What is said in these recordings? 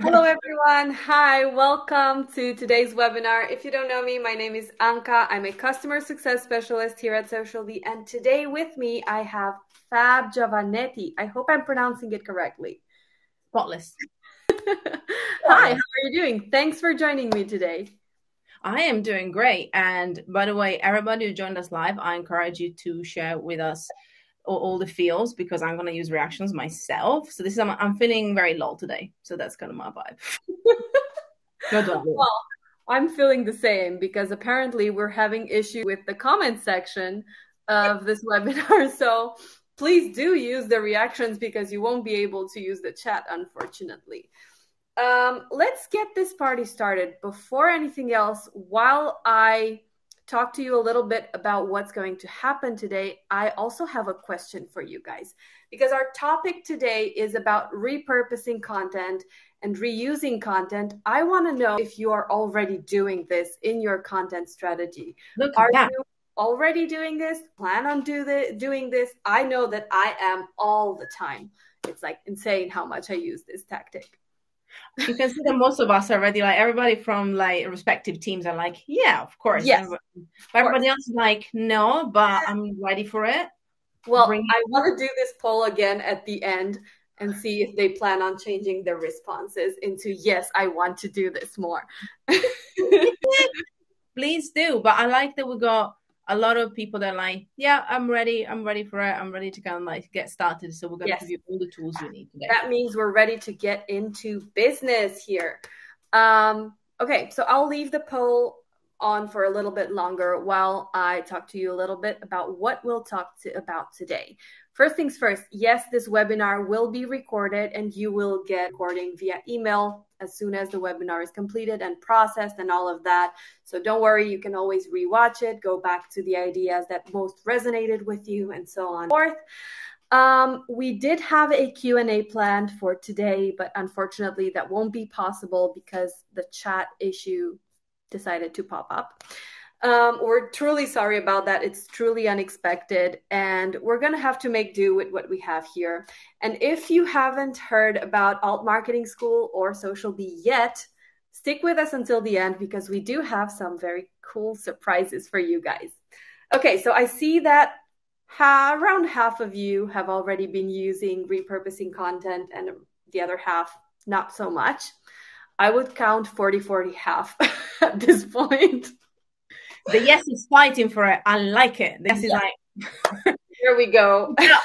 Hello everyone. Hi, welcome to today's webinar. If you don't know me, my name is Anca. I'm a customer success specialist here at SocialBee, and today with me I have Fab Giovanetti. I hope I'm pronouncing it correctly. Spotless. Hi, how are you doing? Thanks for joining me today. I am doing great. And by the way, everybody who joined us live, I encourage you to share with us all the feels, because I'm going to use reactions myself. So this is, I'm feeling very low today. So that's kind of my vibe. Well, I'm feeling the same, because apparently we're having issue with the comment section of this webinar. So please do use the reactions, because you won't be able to use the chat, unfortunately. Let's get this party started. Before anything else, while I talk to you a little bit about what's going to happen today, I also have a question for you guys, because our topic today is about repurposing content and reusing content. I want to know if you are already doing this in your content strategy. Are you already doing this? Plan on doing this? I know that I am all the time. It's like insane how much I use this tactic. You can see that most of us already, like everybody from like respective teams are like, yeah, of course. Yes, everybody else is like, no, but I'm ready for it. Well, I want to do this poll again at the end and see if they plan on changing their responses into, yes, I want to do this more. Please do. But I like that we got a lot of people that are like, yeah, I'm ready for it. I'm ready to kind of like get started. So we're going to give you all the tools you need today. That means we're ready to get into business here. Okay, so I'll leave the poll on for a little bit longer while I talk to you a little bit about what we'll talk about today. First things first, yes, this webinar will be recorded, and you will get recording via email as soon as the webinar is completed and processed and all of that. So don't worry, you can always rewatch it, go back to the ideas that most resonated with you, and so on and forth. We did have a Q&A planned for today, but unfortunately that won't be possible because the chat issue decided to pop up. We're truly sorry about that. It's truly unexpected, and we're going to have to make do with what we have here. And if you haven't heard about Alt Marketing School or SocialBee yet, stick with us until the end, because we do have some very cool surprises for you guys. Okay, so I see that around half of you have already been using repurposing content, and the other half, not so much. I would count 40-40 half at this point. The yes is fighting for it. I like it. This is like, here we go. Yeah.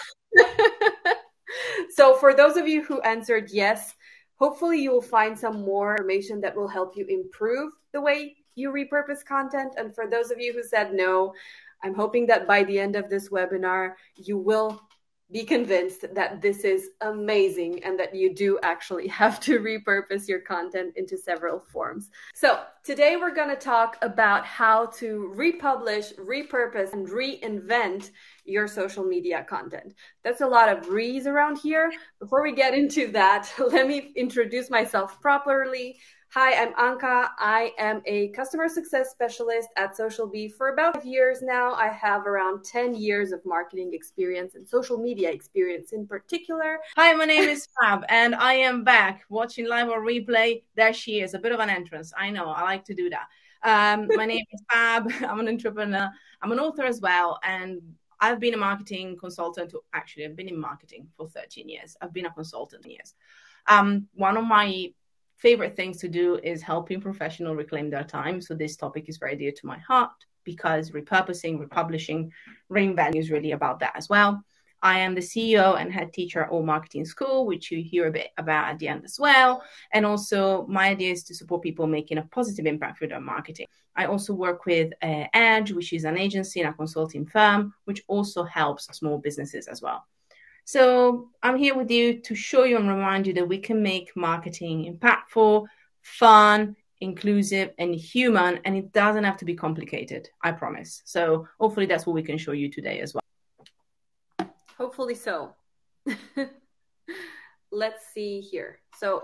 So for those of you who answered yes, hopefully you will find some more information that will help you improve the way you repurpose content. And for those of you who said no, I'm hoping that by the end of this webinar, you will be convinced that this is amazing and that you do actually have to repurpose your content into several forms. So today we're going to talk about how to republish, repurpose, and reinvent your social media content. That's a lot of re's around here. Before we get into that, let me introduce myself properly. Hi, I'm Anca. I am a customer success specialist at SocialBee for about 5 years now. I have around 10 years of marketing experience and social media experience in particular. Hi, my name is Fab, and I am back watching live or replay. There she is, a bit of an entrance. I know, I like to do that. My name is Fab. I'm an entrepreneur. I'm an author as well, and I've been a marketing consultant. Actually, I've been in marketing for 13 years. I've been a consultant years. One of my favorite things to do is helping professionals reclaim their time. So this topic is very dear to my heart, because repurposing, republishing, reinventing is really about that as well. I am the CEO and head teacher at Alt Marketing School, which you hear a bit about at the end as well. And also my idea is to support people making a positive impact through their marketing. I also work with Edge, which is an agency and a consulting firm, which also helps small businesses as well. So I'm here with you to show you and remind you that we can make marketing impactful, fun, inclusive, and human, and it doesn't have to be complicated, I promise. So hopefully that's what we can show you today as well. Hopefully so. Let's see here. So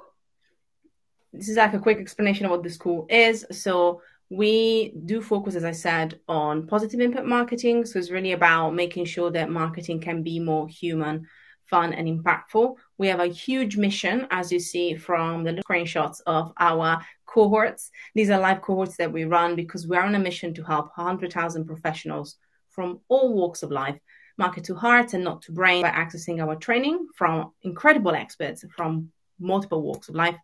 this is like a quick explanation of what the school is. So we do focus, as I said, on positive impact marketing. So it's really about making sure that marketing can be more human, fun, and impactful We have a huge mission, as you see from the screenshots of our cohorts. These are live cohorts that we run because we are on a mission to help 100,000 professionals from all walks of life market to heart and not to brain by accessing our training from incredible experts from multiple walks of life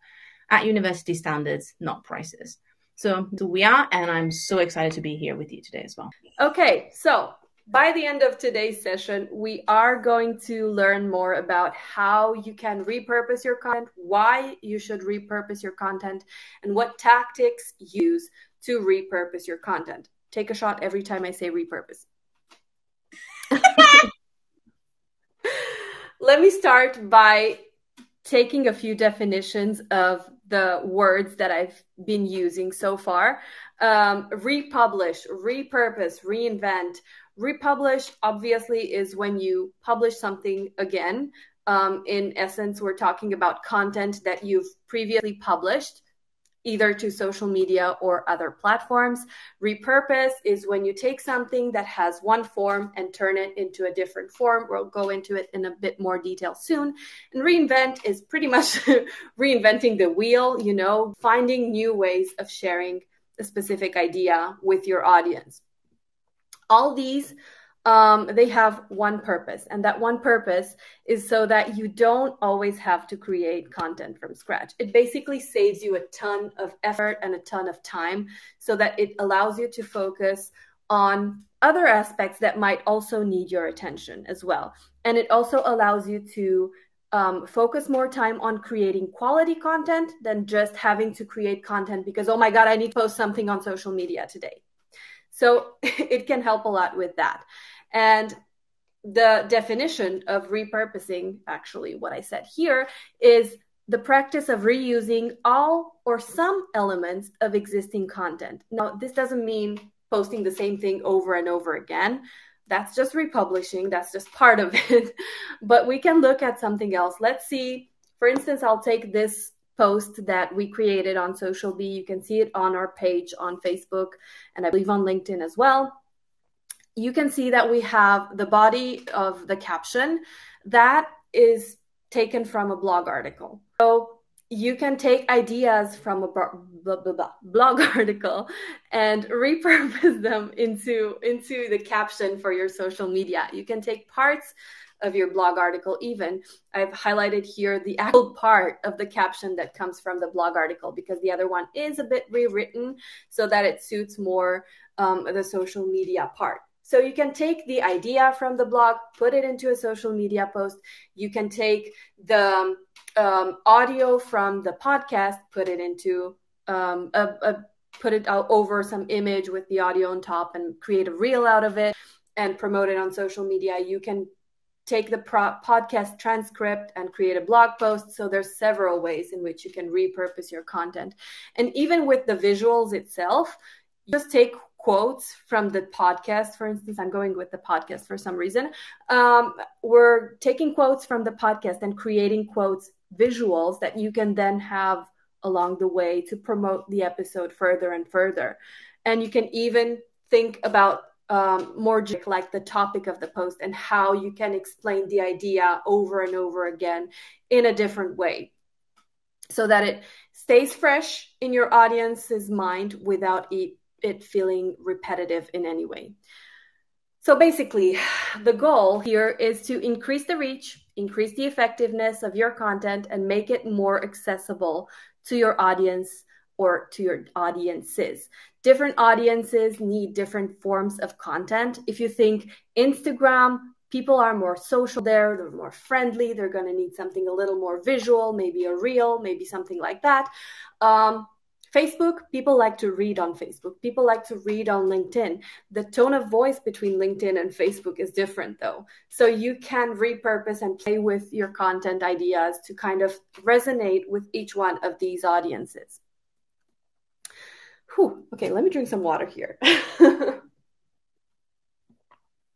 at university standards, not prices. So we are, and I'm so excited to be here with you today as well. Okay, so by the end of today's session, we are going to learn more about how you can repurpose your content, why you should repurpose your content, and what tactics you use to repurpose your content. Take a shot every time I say repurpose. Let me start by taking a few definitions of the words that I've been using so far. Republish, repurpose, reinvent. Republish, obviously, is when you publish something again. In essence, we're talking about content that you've previously published, either to social media or other platforms. Repurpose is when you take something that has one form and turn it into a different form. We'll go into it in a bit more detail soon. And reinvent is pretty much reinventing the wheel, you know, finding new ways of sharing a specific idea with your audience. All these, they have one purpose, and that one purpose is so that you don't always have to create content from scratch. It basically saves you a ton of effort and a ton of time so that it allows you to focus on other aspects that might also need your attention as well. And it also allows you to focus more time on creating quality content than just having to create content because, oh my God, I need to post something on social media today. So it can help a lot with that. And the definition of repurposing, actually what I said here, is the practice of reusing all or some elements of existing content. Now, this doesn't mean posting the same thing over and over again. That's just republishing. That's just part of it. But we can look at something else. Let's see. For instance, I'll take this post that we created on SocialBee. You can see it on our page on Facebook, and I believe on LinkedIn as well. You can see that we have the body of the caption that is taken from a blog article. So you can take ideas from a blog article and repurpose them into the caption for your social media. You can take parts of your blog article even. I've highlighted here the actual part of the caption that comes from the blog article because the other one is a bit rewritten so that it suits more the social media part. So you can take the idea from the blog, put it into a social media post. You can take the audio from the podcast, put it into put it out over some image with the audio on top and create a reel out of it and promote it on social media. You can take the podcast transcript and create a blog post. So there's several ways in which you can repurpose your content. And even with the visuals itself, just take quotes from the podcast. For instance, I'm going with the podcast for some reason. We're taking quotes from the podcast and creating quotes, visuals that you can then have along the way to promote the episode further and further. And you can even think about more like the topic of the post and how you can explain the idea over and over again in a different way so that it stays fresh in your audience's mind without it feeling repetitive in any way. So basically, the goal here is to increase the reach, increase the effectiveness of your content, and make it more accessible to your audience or to your audiences. Different audiences need different forms of content. If you think Instagram, people are more social there, they're more friendly, they're going to need something a little more visual, maybe a reel, maybe something like that. Facebook, people like to read on Facebook. People like to read on LinkedIn. The tone of voice between LinkedIn and Facebook is different though. So you can repurpose and play with your content ideas to kind of resonate with each one of these audiences. Whew. Okay, let me drink some water here.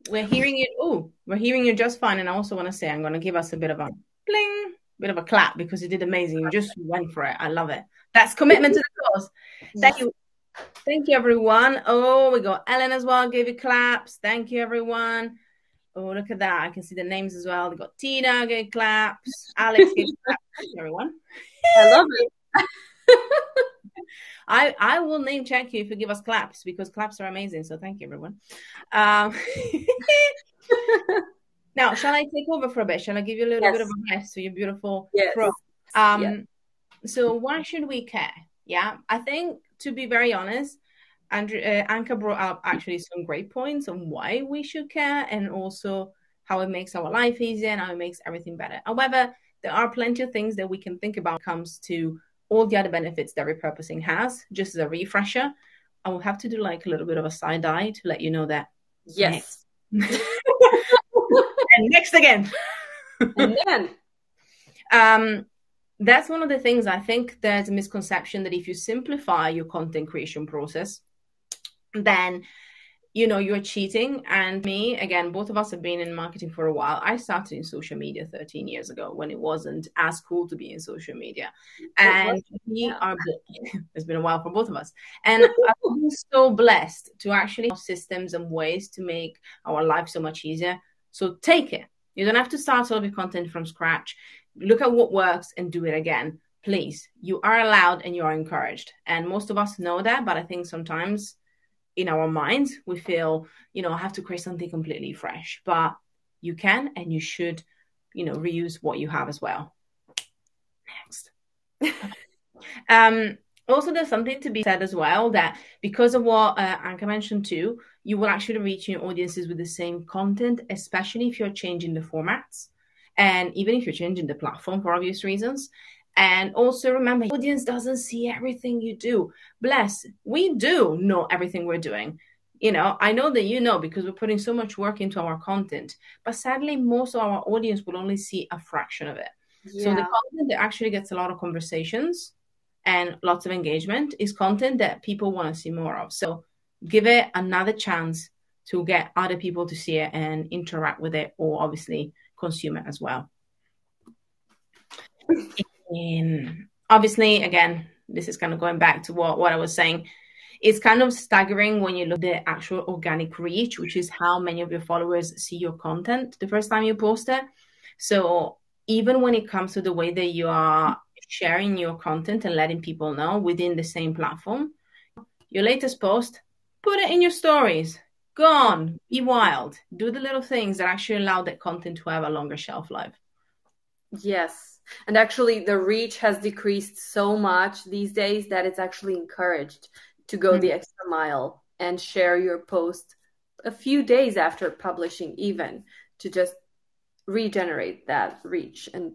We're hearing you. Oh, we're hearing you just fine. And I also want to say I'm going to give us a bit of a bling, bit of a clap because you did amazing. You just went for it. I love it. That's commitment to the cause. Thank you. Thank you, everyone. Oh, we got Ellen as well. Give you claps. Thank you, everyone. Oh, look at that. I can see the names as well. They've got Tina getting claps. Alex getting claps. Thank you, everyone. I love it. I will name check you if you give us claps, because claps are amazing. So thank you, everyone. Now, shall I take over for a bit? Shall I give you a little bit of advice to your beautiful pro? So why should we care? Yeah, I think, to be very honest, Anca brought up actually some great points on why we should care, and also how it makes our life easier and how it makes everything better. However, there are plenty of things that we can think about when it comes to all the other benefits that repurposing has. Just as a refresher, I will have to do like a little bit of a side eye to let you know that. Yes. Next. And next again. And then. That's one of the things. I think there's a misconception that if you simplify your content creation process, then, you know, you're cheating. And me, again, both of us have been in marketing for a while. I started in social media 13 years ago when it wasn't as cool to be in social media. And we are, it's been a while for both of us. And I've been so blessed to actually have systems and ways to make our life so much easier. So take it. You don't have to start all of your content from scratch. Look at what works and do it again, please. You are allowed and you are encouraged. And most of us know that, but I think sometimes in our minds, we feel, you know, I have to create something completely fresh, but you can, and you should, you know, reuse what you have as well. Next. Also, there's something to be said as well, that because of what Anca mentioned too, you will actually reach your audiences with the same content, especially if you're changing the formats. And even if you're changing the platform for obvious reasons. And also remember, your audience doesn't see everything you do. Bless, we do know everything we're doing. You know, I know that you know, because we're putting so much work into our content. But sadly, most of our audience will only see a fraction of it. Yeah. So the content that actually gets a lot of conversations and lots of engagement is content that people want to see more of. So give it another chance to get other people to see it and interact with it, or obviously consumer as well. And obviously, again, this is kind of going back to what I was saying. It's kind of staggering when you look at the actual organic reach, which is how many of your followers see your content the first time you post it. So even when it comes to the way that you are sharing your content and letting people know within the same platform, your latest post, put it in your stories. Go on, be wild, do the little things that actually allow that content to have a longer shelf life. Yes, and actually the reach has decreased so much these days that it's actually encouraged to go the extra mile and share your post a few days after publishing, even to just regenerate that reach and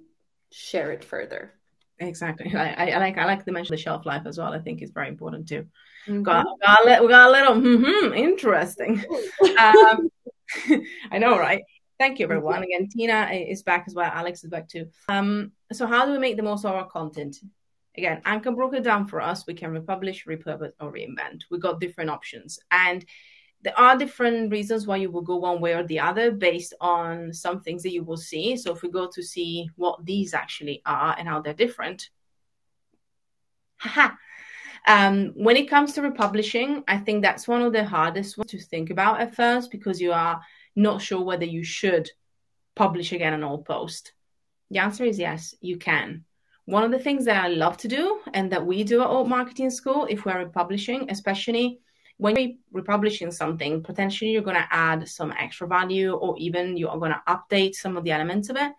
share it further. Exactly. I like to mention the shelf life as well. I think it's very important too. Got a little interesting. I know, right? Thank you, everyone. Again, Tina is back as well. Alex is back too. So how do we make the most of our content? Again, Anca broke it down for us. We can republish, repurpose, or reinvent. We got different options, and there are different reasons why you will go one way or the other based on some things that you will see. So if we go to see what these actually are and how they're different. When it comes to republishing, I think that's one of the hardest ones to think about at first, because you are not sure whether you should publish again an old post. The answer is yes, you can. One of the things that I love to do and that we do at Alt Marketing School, if we're republishing, especially when you're republishing something, potentially you're going to add some extra value, or even you are going to update some of the elements of it.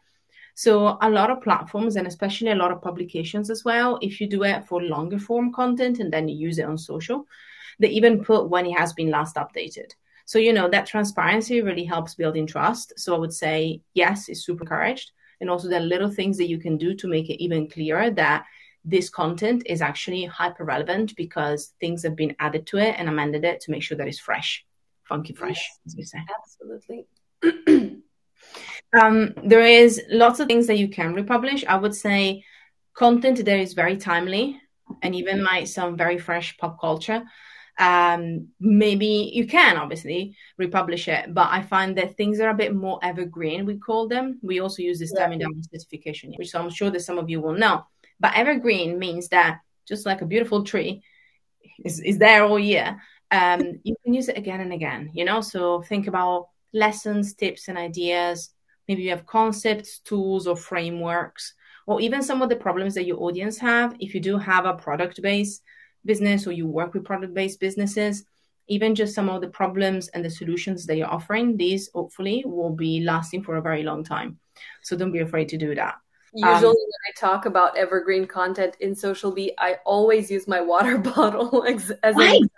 So a lot of platforms, and especially a lot of publications as well, if you do it for longer form content and then you use it on social, they even put when it has been last updated. So, you know, that transparency really helps building trust. So I would say, yes, it's super encouraged. And also there are little things that you can do to make it even clearer that this content is actually hyper relevant because things have been added to it and amended it to make sure that it's fresh, funky fresh, as we say. Absolutely. There is lots of things that you can republish. I would say content that is very timely and even like some very fresh pop culture. Maybe you can obviously republish it, but I find that things are a bit more evergreen, we call them. We also use this term in our certification, which I'm sure that some of you will know. But evergreen means that just like a beautiful tree is there all year, you can use it again and again, you know? So think about lessons, tips, and ideas. Maybe you have concepts, tools, or frameworks, or even some of the problems that your audience have. If you do have a product-based business or you work with product-based businesses, even just some of the problems and the solutions that you're offering, these hopefully will be lasting for a very long time. So don't be afraid to do that. Usually when I talk about evergreen content in SocialBee, I always use my water bottle as an example.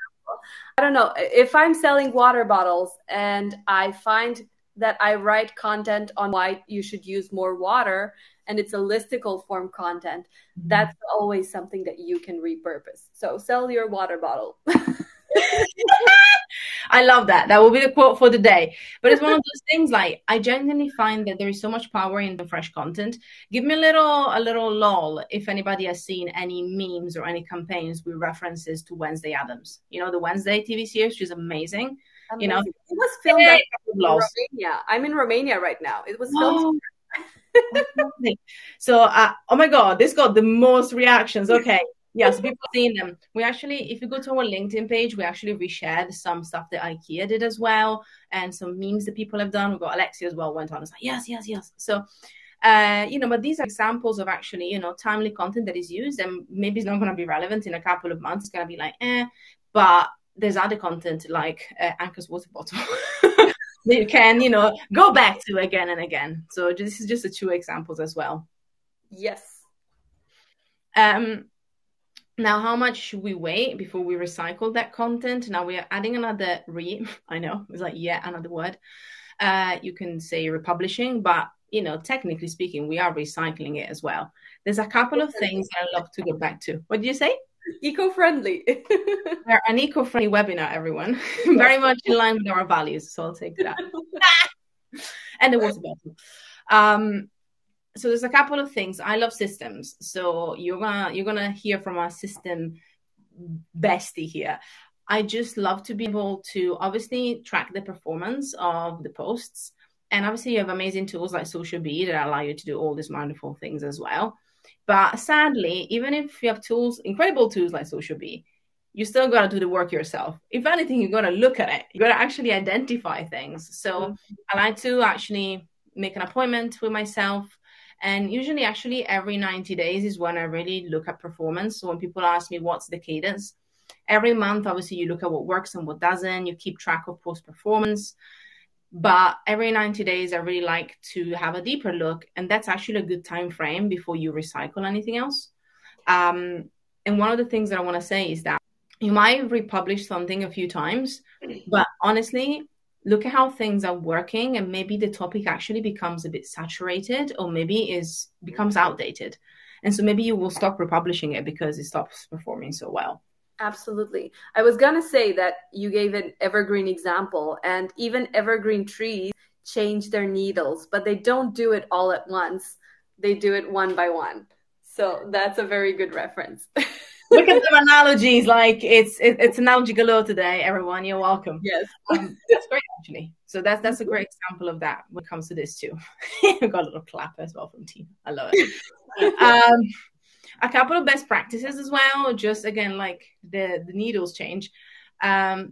I don't know, if I'm selling water bottles and I find that I write content on why you should use more water, and it's a listicle form content, that's always something that you can repurpose. So sell your water bottle. I love that. That will be the quote for the day. But it's one of those things, like, I genuinely find that there is so much power in the fresh content. Give me a little lol if anybody has seen any memes or any campaigns with references to Wednesday Addams. You know, the Wednesday TV series, she's amazing. You know, it was filmed in Romania. I'm in Romania right now. It was filmed. So, oh my God, this got the most reactions. Okay. Yes, people have seen them. We actually, if you go to our LinkedIn page, we actually reshared some stuff that IKEA did as well, and some memes that people have done. We've got Alexia as well, went on and was like, yes, yes, yes. So, you know, but these are examples of actually, you know, timely content that is used, and maybe it's not going to be relevant in a couple of months. It's going to be like, but there's other content like Anca's water bottle that you can, you know, go back to again and again. So this is just the two examples as well. Yes. Now, how much should we wait before we recycle that content? Now we are adding another I know, it's like, yeah, another word. You can say republishing, but, you know, technically speaking, we are recycling it as well. There's a couple of things that I love to get back to. What did you say? Eco-friendly. We're an eco-friendly webinar, everyone. Very much in line with our values. So I'll take that. And the water bottle. So there's a couple of things. I love systems. So you're gonna hear from our system bestie here. I just love to be able to obviously track the performance of the posts. And obviously you have amazing tools like SocialBee that allow you to do all these wonderful things as well. But sadly, even if you have tools, incredible tools like SocialBee, you still got to do the work yourself. If anything, you got to look at it. You got to actually identify things. So I like to actually make an appointment with myself. And usually, actually, every 90 days is when I really look at performance. So when people ask me, what's the cadence? Every month, obviously, you look at what works and what doesn't. You keep track of post performance. But every 90 days, I really like to have a deeper look. And that's actually a good time frame before you recycle anything else. And one of the things that I want to say is that you might republish something a few times. But honestly, look at how things are working, and maybe the topic actually becomes a bit saturated, or maybe becomes outdated. And so maybe you will stop republishing it because it stops performing so well. Absolutely. I was going to say that you gave an evergreen example, and even evergreen trees change their needles, but they don't do it all at once. They do it one by one. So that's a very good reference. Look at some analogies, like it's analogy galore today, everyone. You're welcome. Yes. That's great, actually. So that's a great example of that when it comes to this too. We've got a little clap as well from Tina. I love it. A couple of best practices as well, just again, like the needles change. Try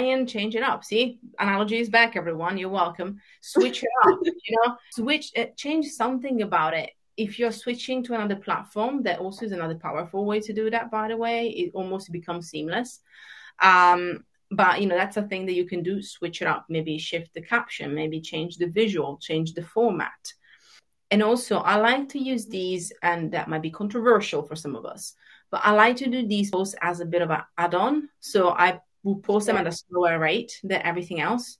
and change it up. See, analogy is back, everyone. You're welcome. Switch it up, you know. Change something about it. If you're switching to another platform, that also is another powerful way to do that, by the way. It almost becomes seamless. But, you know, that's a thing that you can do. Switch it up. Maybe shift the caption. Maybe change the visual. Change the format. And also, I like to use these, and that might be controversial for some of us, but I like to do these posts as a bit of an add-on. So I will post them at a slower rate than everything else.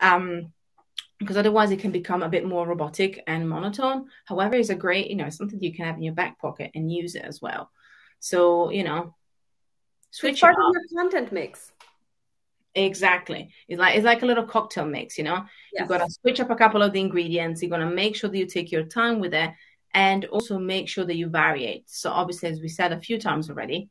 Because otherwise it can become a bit more robotic and monotone. However, it's a great, you know, something you can have in your back pocket and use it as well. So, you know, switch part of your content mix. Exactly. It's like a little cocktail mix, you know. Yes. You've got to switch up a couple of the ingredients. You're going to make sure that you take your time with it, and also make sure that you variate. So obviously, as we said a few times already,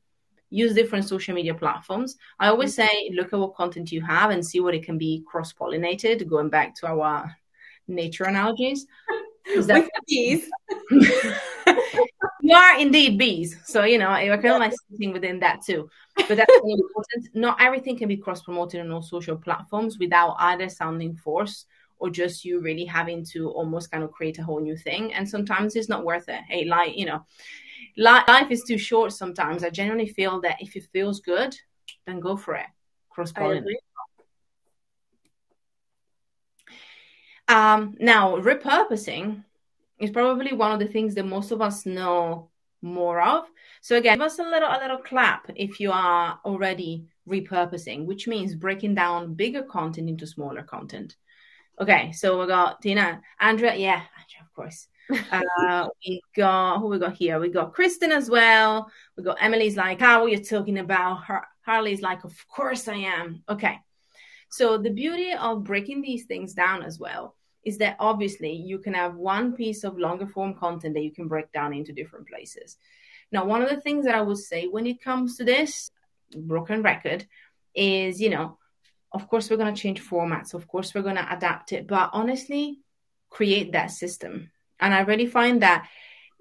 use different social media platforms. I always say, look at what content you have and see what it can be cross-pollinated, going back to our nature analogies. With bees. You are indeed bees. So, you know, I kind of like sitting within that too. But that's really important. Not everything can be cross-promoted on all social platforms without either sounding forced or just you really having to almost kind of create a whole new thing. And sometimes it's not worth it. Hey, like, you know, life is too short sometimes. I genuinely feel that if it feels good, then go for it. Cross-pollinate. Now, repurposing is probably one of the things that most of us know more of. So again, give us a little clap if you are already repurposing, which means breaking down bigger content into smaller content. Okay, so we got Tina, Andrea, of course. We got who we got here? We got Kristen as well. We got Emily's like, how are you talking about her? Harley's like, of course I am. Okay. So the beauty of breaking these things down as well is that obviously you can have one piece of longer form content that you can break down into different places. Now, one of the things that I would say when it comes to this broken record is, you know, of course we're going to change formats. Of course we're going to adapt it, but honestly, create that system. And I really find that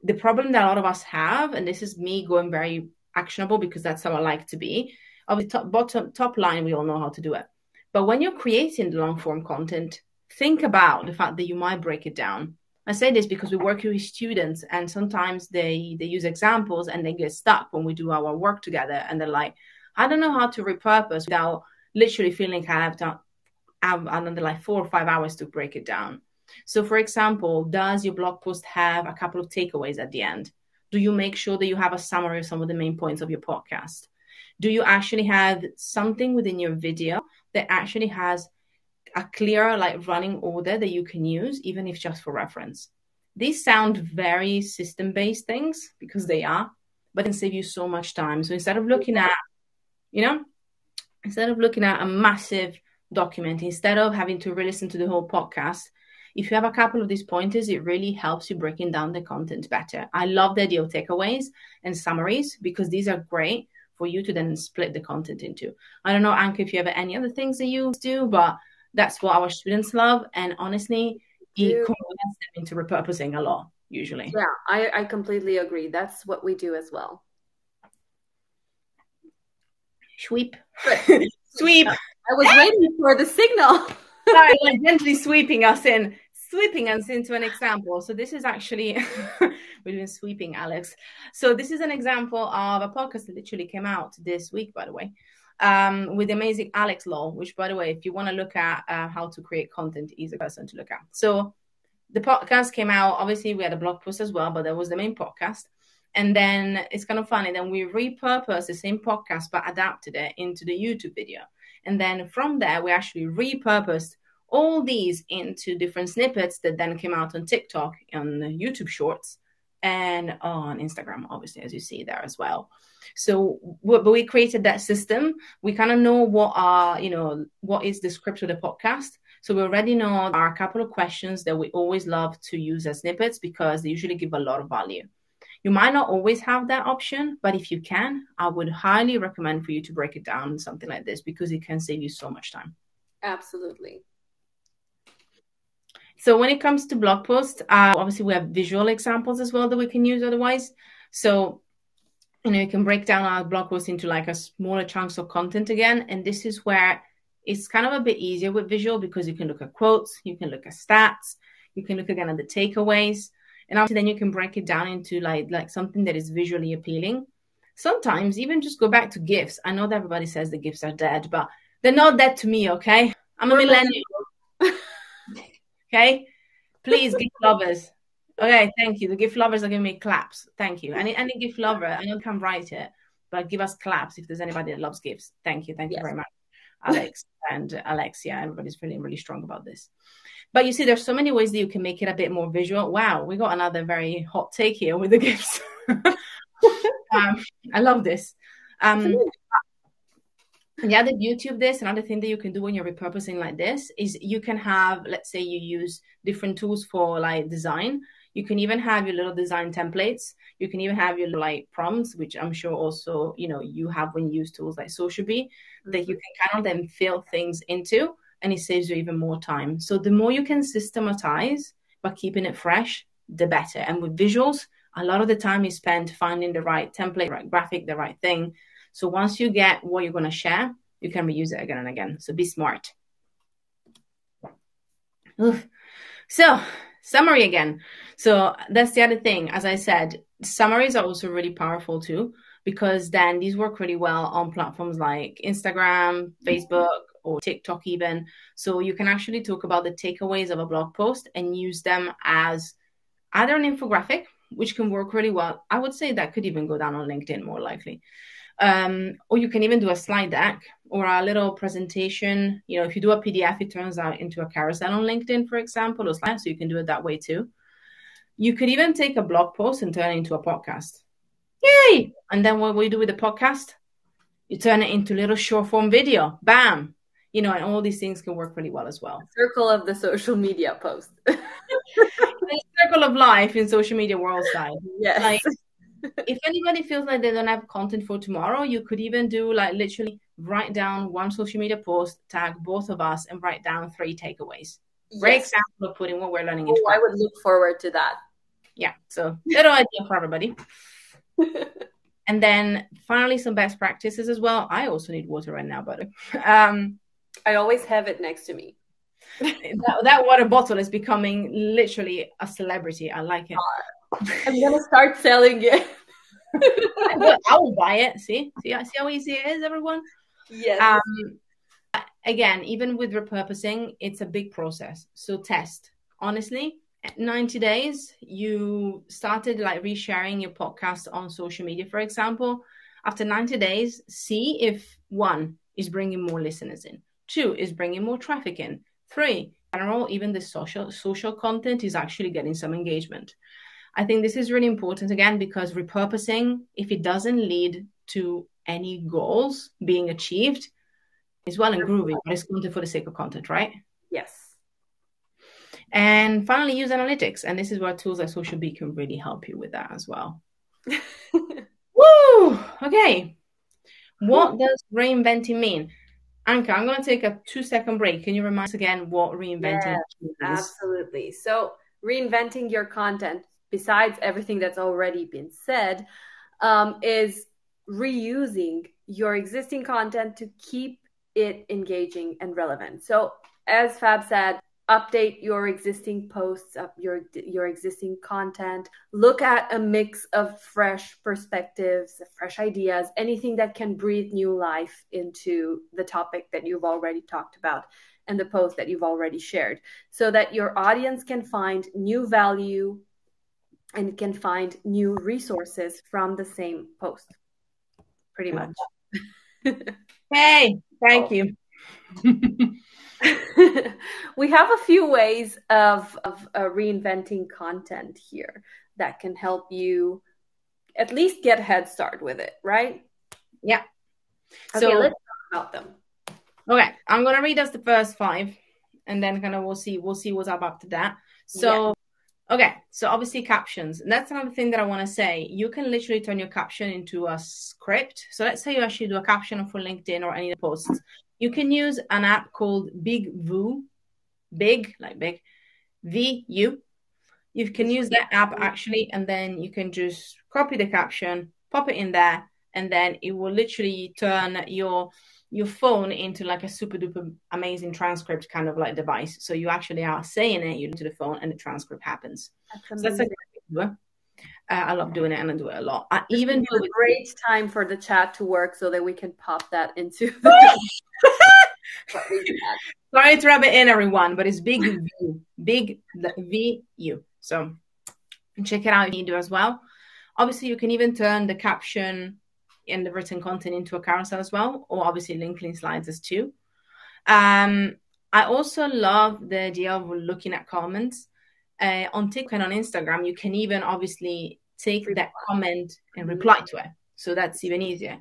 the problem that a lot of us have, and this is me going very actionable because that's how I like to be, of the top line, we all know how to do it. But when you're creating the long form content, think about the fact that you might break it down. I say this because we work with students and sometimes they use examples and they get stuck when we do our work together. And they're like, I don't know how to repurpose without literally feeling like I have to have another like 4 or 5 hours to break it down. So for example, does your blog post have a couple of takeaways at the end? Do you make sure that you have a summary of some of the main points of your podcast? Do you actually have something within your video that actually has a clear like running order that you can use, even if just for reference? These sound very system-based things because they are, but can save you so much time. So instead of looking at a massive document, instead of having to re-listen to the whole podcast, if you have a couple of these pointers, it really helps you breaking down the content better. I love the idea of takeaways and summaries because these are great for you to then split the content into. I don't know, Anka, if you have any other things that you do, but that's what our students love. And honestly, it converts them into repurposing a lot, usually. Yeah, I completely agree. That's what we do as well. Sweep. I was waiting for the signal. Sorry, we're gently sweeping us into an example. So this is actually, we've been sweeping Alex. So this is an example of a podcast that literally came out this week, by the way, with the amazing Alex Law, which, by the way, if you want to look at how to create content, he's a person to look at. So the podcast came out. Obviously, we had a blog post as well, but that was the main podcast. And then it's kind of funny. Then we repurposed the same podcast, but adapted it into the YouTube video. And then from there, we actually repurposed all these into different snippets that then came out on TikTok, on YouTube Shorts, and on Instagram, obviously, as you see there as well. So but we created that system. We kind of know what is the script of the podcast. So we already know there are a couple of questions that we always love to use as snippets because they usually give a lot of value. You might not always have that option, but if you can, I would highly recommend for you to break it down in something like this because it can save you so much time. Absolutely. So when it comes to blog posts, obviously we have visual examples as well that we can use otherwise. So, you can break down our blog posts into like a smaller chunks of content again. And this is where it's kind of a bit easier with visual because you can look at quotes, you can look at stats, you can look again at the takeaways. And obviously then you can break it down into like something that is visually appealing. Sometimes even just go back to GIFs. I know that everybody says the GIFs are dead, but they're not dead to me, okay? I'm a millennial. Okay? Please, GIF lovers. Okay, thank you. The GIF lovers are giving me claps. Thank you. Any GIF lover, I know you can write it, but give us claps if there's anybody that loves GIFs. Thank you. Thank you very much, Alex and Alexia. Everybody's feeling really strong about this. But you see, there's so many ways that you can make it a bit more visual. Wow, we got another very hot take here with the GIFs. I love this. The other beauty of this, another thing that you can do when you're repurposing like this, is you can have, let's say you use different tools for like design. You can even have your little design templates. You can even have your like prompts, which I'm sure also, you have when you use tools like SocialBee, that you can kind of then fill things into. And it saves you even more time. So the more you can systematize by keeping it fresh, the better. And with visuals, a lot of the time is spent finding the right template, right graphic, the right thing. So once you get what you're going to share, you can reuse it again and again. So be smart. Ugh. So summary again. So that's the other thing. As I said, summaries are also really powerful too, because then these work really well on platforms like Instagram, Facebook, or TikTok even. So you can actually talk about the takeaways of a blog post and use them as either an infographic, which can work really well. I would say that could even go down on LinkedIn more likely. Or you can even do a slide deck or a little presentation. You know, if you do a PDF, it turns out into a carousel on LinkedIn, for example, or slides. So you can do it that way too. You could even take a blog post and turn it into a podcast. Yay! And then what will you do with the podcast? You turn it into little short form video. Bam! You know, and all these things can work really well as well. The circle of the social media post. The circle of life in social media world side. Yes. Like, if anybody feels like they don't have content for tomorrow, you could even do like literally write down one social media post, tag both of us, and write down 3 takeaways. Yes. Great example of putting what we're learning into. I would look forward to that. Yeah. So little idea for everybody. And then finally, some best practices as well. I also need water right now, but I always have it next to me. That water bottle is becoming literally a celebrity. I like it. I'm gonna start selling it. I will buy it. See how easy it is, everyone. Yes. Again, even with repurposing, it's a big process. So test. Honestly, 90 days, you started like resharing your podcast on social media, for example. After 90 days, see if 1 is bringing more listeners in, 2 is bringing more traffic in, 3, in general, even the social content is actually getting some engagement. I think this is really important, again, because repurposing, if it doesn't lead to any goals being achieved, is well and groovy, but it's content for the sake of content, right? Yes. And finally, use analytics. And this is where tools like SocialBee can really help you with that as well. Woo! Okay. What does reinventing mean? Anca, I'm going to take a 2-second break. Can you remind us again what reinventing means? Absolutely. So reinventing your content, besides everything that's already been said, is reusing your existing content to keep it engaging and relevant. So as Fab said, update your existing posts, up your existing content, look at a mix of fresh perspectives, fresh ideas, anything that can breathe new life into the topic that you've already talked about and the post that you've already shared, so that your audience can find new value and can find new resources from the same post, pretty much. Hey, thank you. We have a few ways of reinventing content here that can help you at least get a head start with it, right? Yeah. Okay, so let's talk about them. Okay, I'm going to read us the first 5, and then kind of we'll see what's up after that. So. Yeah. Okay, so obviously captions. And that's another thing that I want to say. You can literally turn your caption into a script. So let's say you actually do a caption for LinkedIn or any posts. You can use an app called BigVu, big, like big, VU. You can use that app actually, and then you can just copy the caption, pop it in there, and then it will literally turn your phone into like a super duper amazing transcript kind of like device. So you actually are saying it, you into the phone, and the transcript happens. That's amazing. So that's a I love doing it, and I do it a lot. I even do a great time for the chat to work so that we can pop that into. Sorry to rub it in, everyone, but it's big VU. So check it out if you do as well. Obviously, you can even turn the caption and the written content into a carousel as well, or obviously linking slides as too. I also love the idea of looking at comments. On TikTok and on Instagram, you can even obviously take that comment and reply to it. So that's even easier.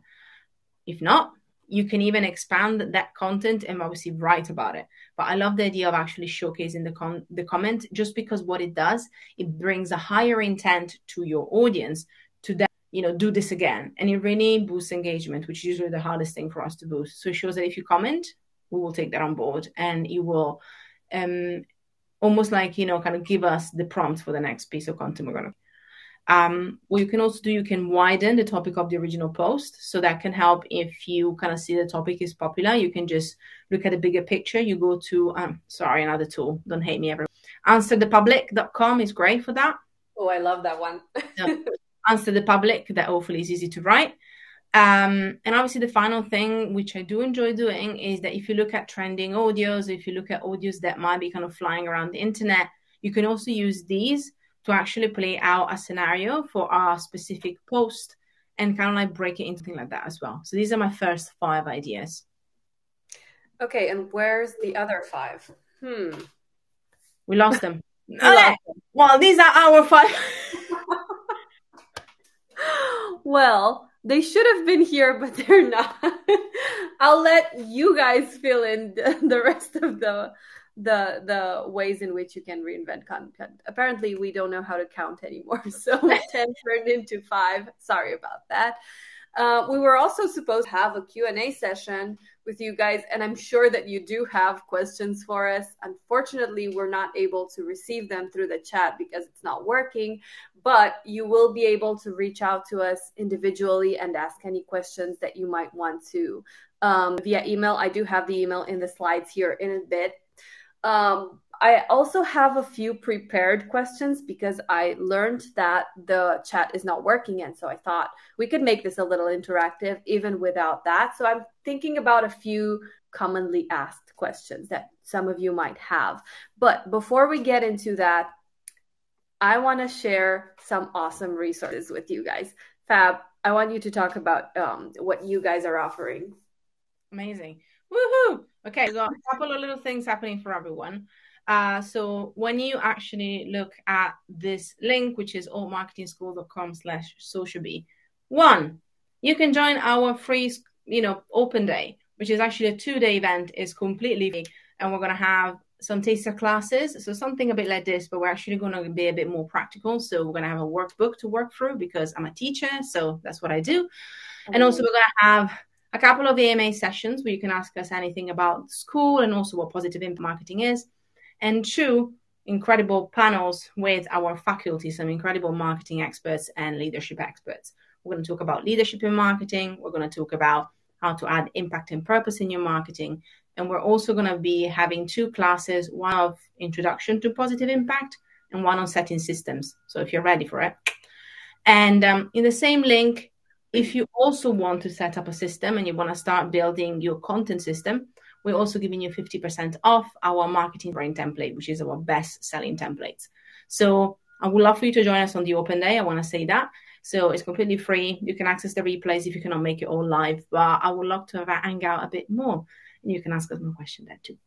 If not, you can even expand that content and obviously write about it. But I love the idea of actually showcasing the comment, just because what it does, it brings a higher intent to your audience to that, you know, do this again. And it really boosts engagement, which is usually the hardest thing for us to boost. So it shows that if you comment, we will take that on board, and it will almost like, you know, kind of give us the prompt for the next piece of content we're going to. What you can also do, you can widen the topic of the original post. So that can help if you kind of see the topic is popular. You can just look at a bigger picture. You go to, sorry, another tool. Don't hate me, everyone. Answerthepublic.com is great for that. Oh, I love that one. Yeah. Answerthepublic, that hopefully is easy to write. And obviously the final thing, which I do enjoy doing, is that if you look at trending audios, if you look at audios that might be kind of flying around the internet, you can also use these to actually play out a scenario for our specific post and kind of like break it into things like that as well. So these are my first 5 ideas. Okay, and where's the other 5? We lost them. Okay. Well, these are our 5. Well, they should have been here, but they're not. I'll let you guys fill in the rest of the ways in which you can reinvent content. Apparently we don't know how to count anymore, so 10 turned into 5. Sorry about that. We were also supposed to have a Q&A session with you guys, and I'm sure that you do have questions for us. Unfortunately, we're not able to receive them through the chat because it's not working, but you will be able to reach out to us individually and ask any questions that you might want to via email. I do have the email in the slides here in a bit. I also have a few prepared questions because I learned that the chat is not working. And so I thought we could make this a little interactive even without that. So I'm thinking about a few commonly asked questions that some of you might have. But before we get into that, I want to share some awesome resources with you guys. Fab, I want you to talk about what you guys are offering. Amazing. Woohoo! Okay, we've got a couple of little things happening for everyone. So when you actually look at this link, whiwhich is altmarketingschool.com/socialbee, one, you can join our free, open day, which is actually a 2-day event. It's completely free, and we're going to have some taster classes. So something a bit like this, but we're actually going to be a bit more practical. So we're going to have a workbook to work through because I'm a teacher, so that's what I do. And also we're going to have a couple of AMA sessions where you can ask us anything about school and also what positive impact marketing is. And 2 incredible panels with our faculty, some incredible marketing experts and leadership experts. We're going to talk about leadership in marketing. We're going to talk about how to add impact and purpose in your marketing. And we're also going to be having 2 classes, one of introduction to positive impact and one on setting systems. So if you're ready for it. And in the same link, if you also want to set up a system and you want to start building your content system, we're also giving you 50% off our marketing brain template, which is our best-selling templates. So I would love for you to join us on the open day. I want to say that. So it's completely free. You can access the replays if you cannot make it all live. But I would love to have hang out a bit more. And you can ask us more questions there too.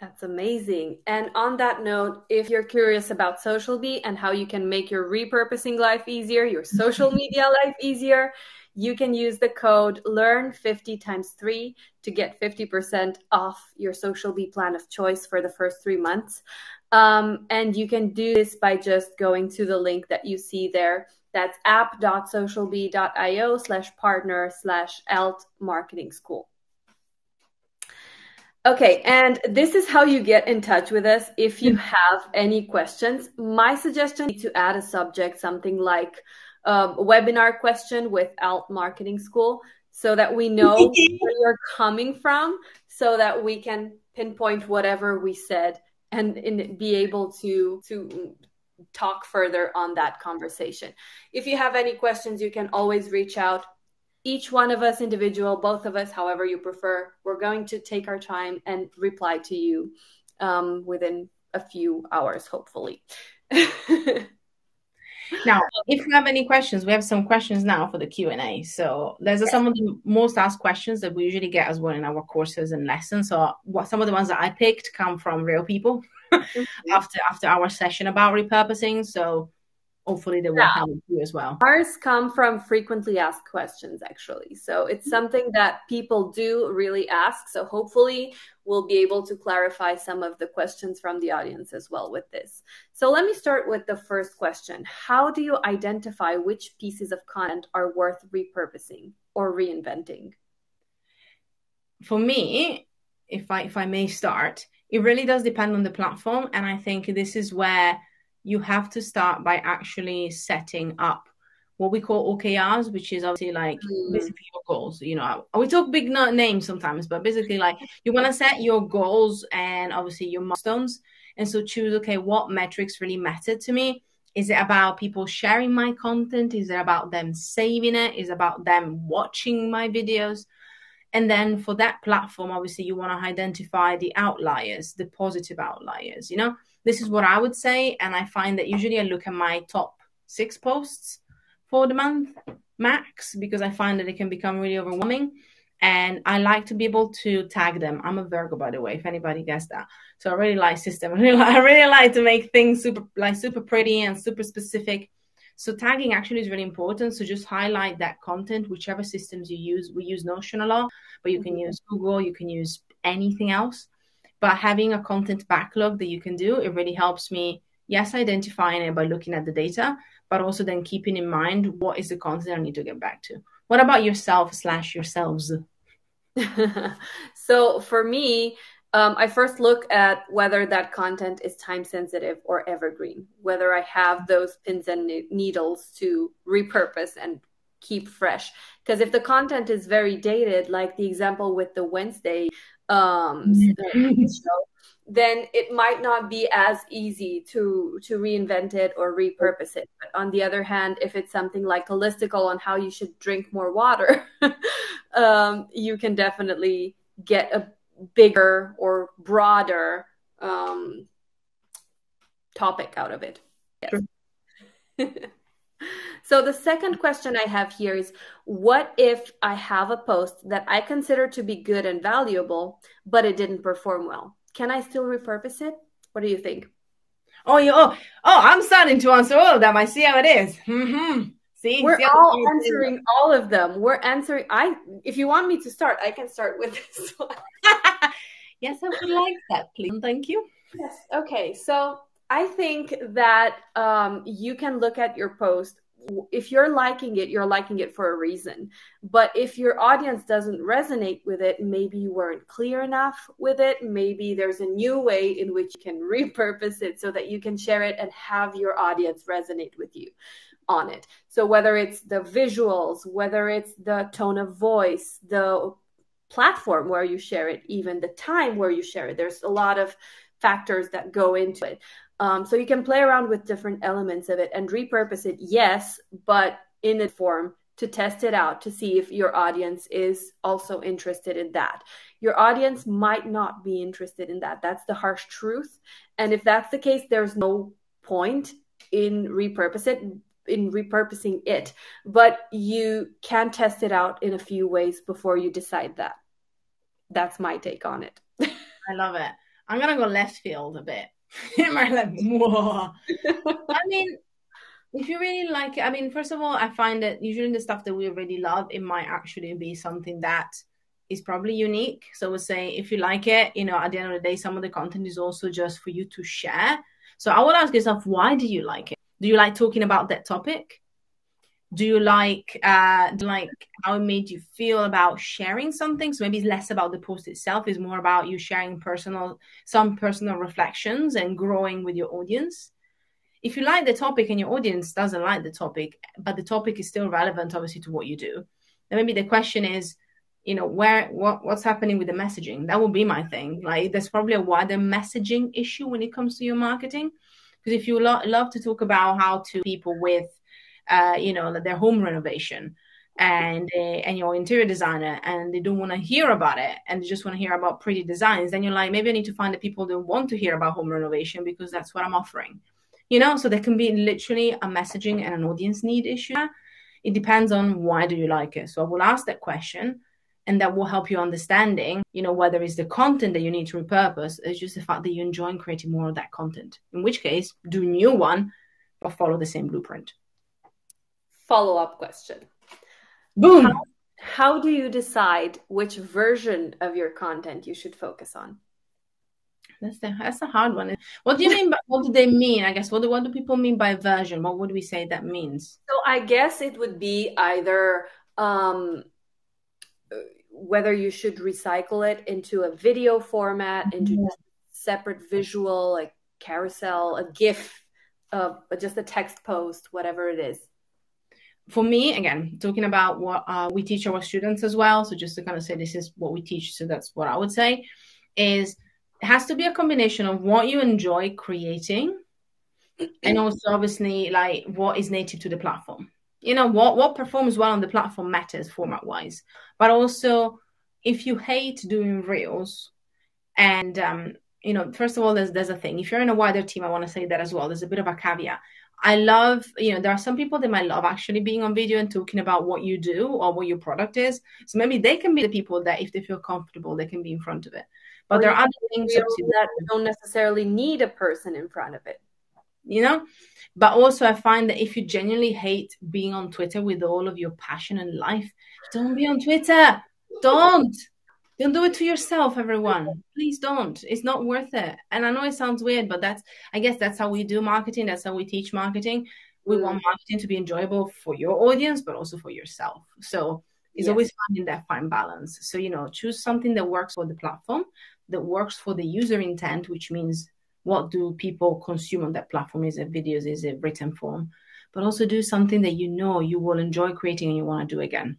That's amazing. And on that note, if you're curious about SocialBee and how you can make your repurposing life easier, your social media life easier, you can use the code LEARN50x3 to get 50% off your SocialBee plan of choice for the first 3 months. And you can do this by just going to the link that you see there. That's app.socialbee.io/partner/Alt Marketing School. Okay, and this is how you get in touch with us if you have any questions. My suggestion is to add a subject, something like a webinar question with Alt Marketing School, so that we know where you're coming from, so that we can pinpoint whatever we said and be able to talk further on that conversation. If you have any questions, you can always reach out. Each one of us individual, both of us, however you prefer, we're going to take our time and reply to you within a few hours, hopefully. Now, if you have any questions, we have some questions now for the Q&A. So those are some of the most asked questions that we usually get as well in our courses and lessons. So some of the ones that I picked come from real people after our session about repurposing. So hopefully they will help you as well. Ours come from frequently asked questions, actually. So it's something that people do really ask. So hopefully we'll be able to clarify some of the questions from the audience as well with this. So let me start with the first question. How do you identify which pieces of content are worth repurposing or reinventing? For me, if I may start, it really does depend on the platform. And I think this is where you have to start by actually setting up what we call OKRs, which is obviously like basically your goals. You know, we talk big names sometimes, but basically like you want to set your goals and obviously your milestones. And so choose, okay, what metrics really matter to me? Is it about people sharing my content? Is it about them saving it? Is it about them watching my videos? And then for that platform, obviously you want to identify the outliers, the positive outliers, you know, this is what I would say. And I find that usually I look at my top 6 posts for the month max, because I find that it can become really overwhelming. And I like to be able to tag them. I'm a Virgo, by the way, if anybody guessed that. So I really like system. I really like to make things super pretty and super specific. So tagging actually is really important. So just highlight that content, whichever systems you use. We use Notion a lot, but you can use Google, you can use anything else. But having a content backlog that you can do, it really helps me, yes, identifying it by looking at the data, but also then keeping in mind what is the content I need to get back to. What about yourselves? So for me, I first look at whether that content is time sensitive or evergreen, whether I have those pins and needles to repurpose and keep fresh. Because if the content is very dated, like the example with the Wednesday show, then it might not be as easy to reinvent it or repurpose it. But on the other hand, if it's something like a listicle on how you should drink more water, you can definitely get a bigger or broader topic out of it. Yes. Sure. So the second question I have here is, what if I have a post that I consider to be good and valuable, but it didn't perform well? Can I still repurpose it? What do you think? Oh, I'm starting to answer all of them. I see how it is. Mm-hmm. See, we're all answering all of them. We're answering. If you want me to start, I can start with this one. Yes, I would like that, please. Thank you. Yes. Okay. So I think that you can look at your post. If you're liking it for a reason. But if your audience doesn't resonate with it, maybe you weren't clear enough with it. Maybe there's a new way in which you can repurpose it so that you can share it and have your audience resonate with you on it. So whether it's the visuals, whether it's the tone of voice, the platform where you share it, even the time where you share it, there's a lot of factors that go into it. So you can play around with different elements of it and repurpose it, yes, but in a form to test it out, to see if your audience is also interested in that. Your audience might not be interested in that. That's the harsh truth. And if that's the case, there's no point in repurposing it. But you can test it out in a few ways before you decide that. That's my take on it. I love it. I'm going to go left field a bit. I mean, if you really like it, I mean, first of all, I find that usually the stuff that we already love, it might actually be something that is probably unique. So we'll say, if you like it, you know, at the end of the day, some of the content is also just for you to share. So I would ask yourself, why do you like it? Do you like talking about that topic? Do you like how it made you feel about sharing something? So maybe it's less about the post itself. It's more about you sharing some personal reflections and growing with your audience. If you like the topic and your audience doesn't like the topic, but the topic is still relevant, obviously, to what you do, then maybe the question is, you know, what's happening with the messaging? That would be my thing. Like, there's probably a wider messaging issue when it comes to your marketing. Because if you love to talk about how to people with, you know, their home renovation and your interior designer, and they don't want to hear about it and they just want to hear about pretty designs, then you're like, maybe I need to find the people that want to hear about home renovation because that's what I'm offering, you know. So there can be literally a messaging and an audience need issue. It depends on why do you like it. So I will ask that question, and that will help you understanding, you know, whether it's the content that you need to repurpose, it's just the fact that you enjoy creating more of that content, in which case do new one or follow the same blueprint. Follow-up question. Boom. How do you decide which version of your content you should focus on? That's a hard one. What do you mean by, what do they mean? I guess, what do people mean by version? What would we say that means? So I guess it would be either whether you should recycle it into a video format, into separate visual, like carousel, a GIF, just a text post, whatever it is? For me, again, talking about what we teach our students as well. So just to kind of say this is what we teach. So that's what I would say is it has to be a combination of what you enjoy creating and also obviously like what is native to the platform. You know, what performs well on the platform matters format wise. But also if you hate doing reels and, you know, first of all, there's a thing. If you're in a wider team, I want to say that as well. There's a bit of a caveat. I love, you know, there are some people that might love actually being on video and talking about what you do or what your product is. So maybe they can be the people that if they feel comfortable, they can be in front of it. But there are other things that don't necessarily need a person in front of it, you know. But also I find that if you genuinely hate being on Twitter with all of your passion and life, don't be on Twitter. Don't do it to yourself, everyone. Please don't. It's not worth it. And I know it sounds weird, but that's, I guess that's how we do marketing. That's how we teach marketing. We want marketing to be enjoyable for your audience, but also for yourself. So it's always finding that fine balance. So, you know, choose something that works for the platform, that works for the user intent, which means what do people consume on that platform? Is it videos? Is it written form? But also do something that you know you will enjoy creating and you want to do again.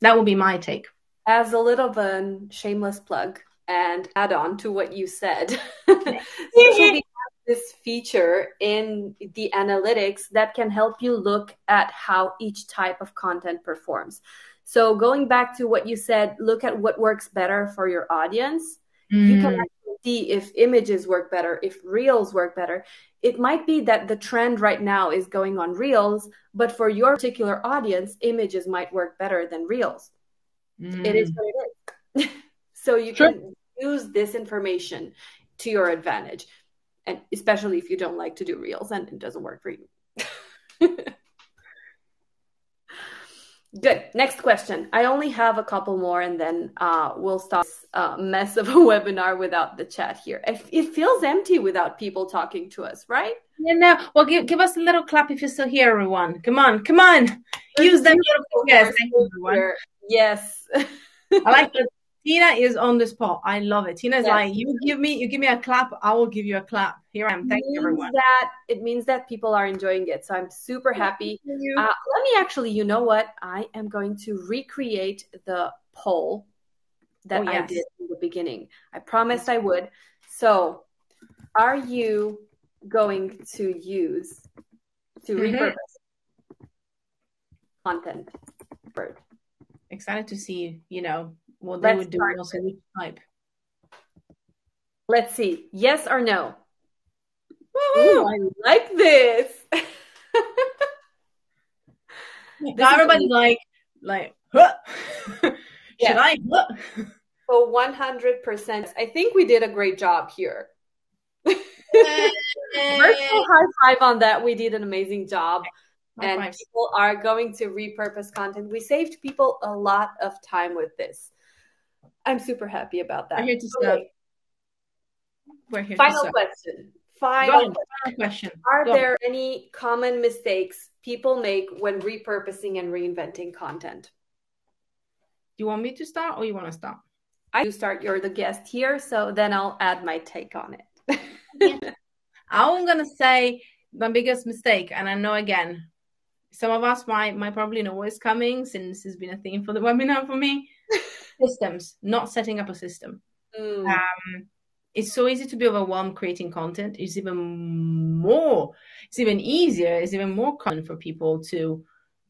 That would be my take. As a little of a shameless plug and add on to what you said, SocialBee has this feature in the analytics that can help you look at how each type of content performs. So going back to what you said, look at what works better for your audience. You can actually see if images work better, if reels work better. It might be that the trend right now is going on reels, but for your particular audience, images might work better than reels. It is what it is. So you can use this information to your advantage, and especially if you don't like to do reels and it doesn't work for you. Good. Next question. I only have a couple more, and then we'll stop this mess of a webinar without the chat here. It feels empty without people talking to us, right? Yeah, no. Well, give us a little clap if you're still here, everyone. Come on, come on. Use that. Yes, thank you, everyone. Yes. I like that. Tina is on the spot. I love it. Tina's like, you give me a clap, I will give you a clap. Here I am. Thank you, everyone. It means that people are enjoying it. So I'm super happy. Let me actually, you know what? I am going to recreate the poll that I did in the beginning. I promised I would. So are you going to use to repurpose content? Excited to see, you know, what they would do and also which type. Let's see. Yes or no? Woo-hoo. Ooh, I like this. Now everybody's like, huh? Should I? So 100%. I think we did a great job here. Virtual high five on that. We did an amazing job. And people are going to repurpose content. We saved people a lot of time with this. I'm super happy about that. I'm here to stop. We're here to stop. Final question. Are there any common mistakes people make when repurposing and reinventing content? You want me to start or you want to start? You start. You're the guest here. So then I'll add my take on it. I'm going to say my biggest mistake, and I know again, some of us might probably know what's coming since it's been a theme for the webinar for me. Systems, not setting up a system. It's so easy to be overwhelmed creating content. It's even easier. It's even more common for people to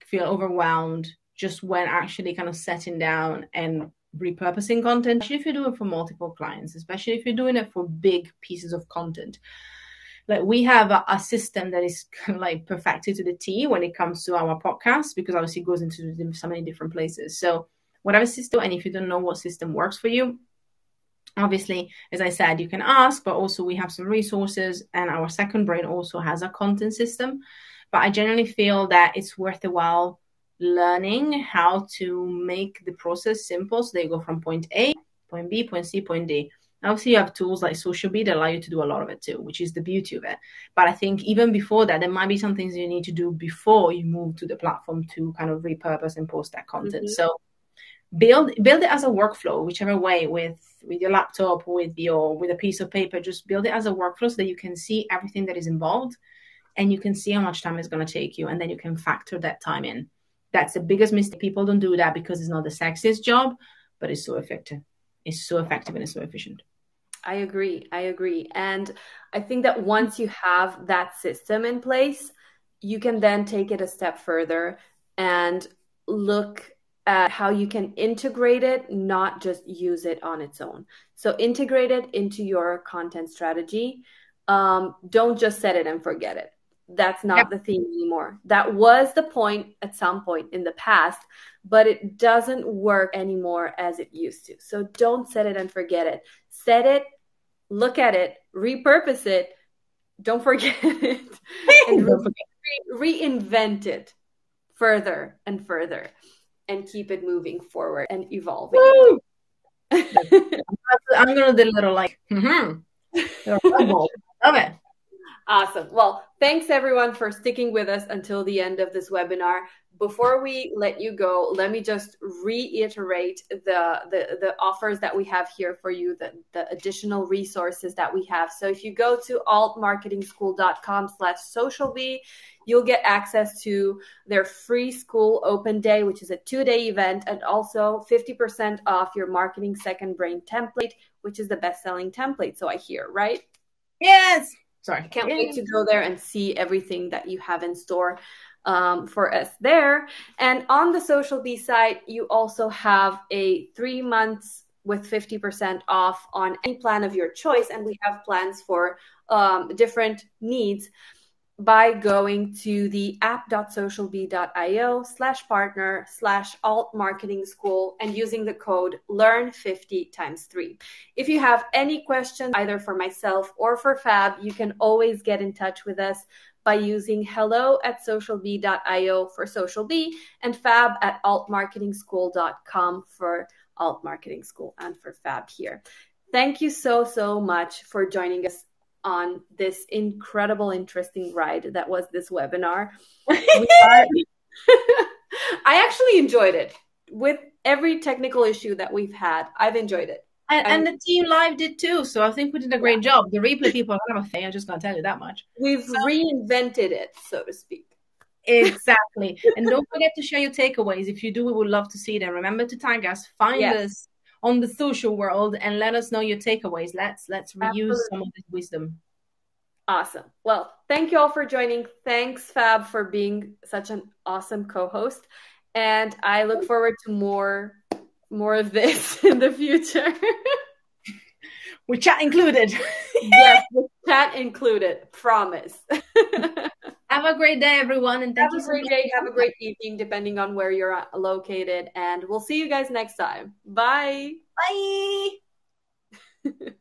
feel overwhelmed just when actually kind of setting down and repurposing content, especially if you're doing it for multiple clients, especially if you're doing it for big pieces of content. Like we have a system that is kind of like perfected to the T when it comes to our podcast, because obviously it goes into so many different places. So whatever system, and if you don't know what system works for you, obviously, as I said, you can ask, but also we have some resources, and our second brain also has a content system. But I generally feel that it's worth a while learning how to make the process simple. So they go from point A, point B, point C, point D. Obviously, you have tools like SocialBee that allow you to do a lot of it too, which is the beauty of it. But I think even before that, there might be some things you need to do before you move to the platform to kind of repurpose and post that content. So build it as a workflow, whichever way, with your laptop, with a piece of paper. Just build it as a workflow so that you can see everything that is involved. and you can see how much time it's going to take you, and then you can factor that time in. That's the biggest mistake. People don't do that because it's not the sexiest job, but it's so effective. It's so effective and it's so efficient. I agree. I agree. And I think that once you have that system in place, you can then take it a step further and look at how you can integrate it, not just use it on its own. So integrate it into your content strategy. Don't just set it and forget it. That's not the theme anymore. That was the point at some point in the past, but it doesn't work anymore as it used to. So don't set it and forget it. Set it, look at it, repurpose it, don't forget it, and reinvent it further and further, and keep it moving forward and evolving. I'm going to do a little like, Love it. Awesome. Well, thanks everyone for sticking with us until the end of this webinar. Before we let you go, let me just reiterate the offers that we have here for you, the additional resources that we have. So if you go to altmarketingschool.com/socialbee, you'll get access to their free school open day, which is a 2-day event, and also 50% off your marketing second brain template, which is the best-selling template. So I hear, right? Yes. Sorry, I can't wait to go there and see everything that you have in store for us there. And on the SocialBee site, you also have a 3 months with 50% off on any plan of your choice. And we have plans for different needs by going to the app.socialbee.io/partner/altmarketingschool and using the code LEARN50x3. If you have any questions, either for myself or for Fab, you can always get in touch with us by using hello@socialbee.io for SocialBee and fab@altmarketingschool.com for Alt Marketing School and for Fab here. Thank you so, so much for joining us on this incredible, interesting ride that was this webinar. I actually enjoyed it. With every technical issue that we've had, I've enjoyed it. And the team live did too. So I think we did a great job. The replay people have a thing. I'm just going to tell you that much. We've reinvented it, so to speak. Exactly. And don't forget to share your takeaways. If you do, we would love to see them. Remember to tag us. Find us on the social world and let us know your takeaways. Let's reuse some of this wisdom. Awesome. Well, thank you all for joining. Thanks, Fab, for being such an awesome co-host. And I look forward to more of this in the future. With chat included. Yes, with chat included. Promise. Have a great day, everyone. And thank you. Have a great day. Have a great evening, depending on where you're located. And we'll see you guys next time. Bye. Bye.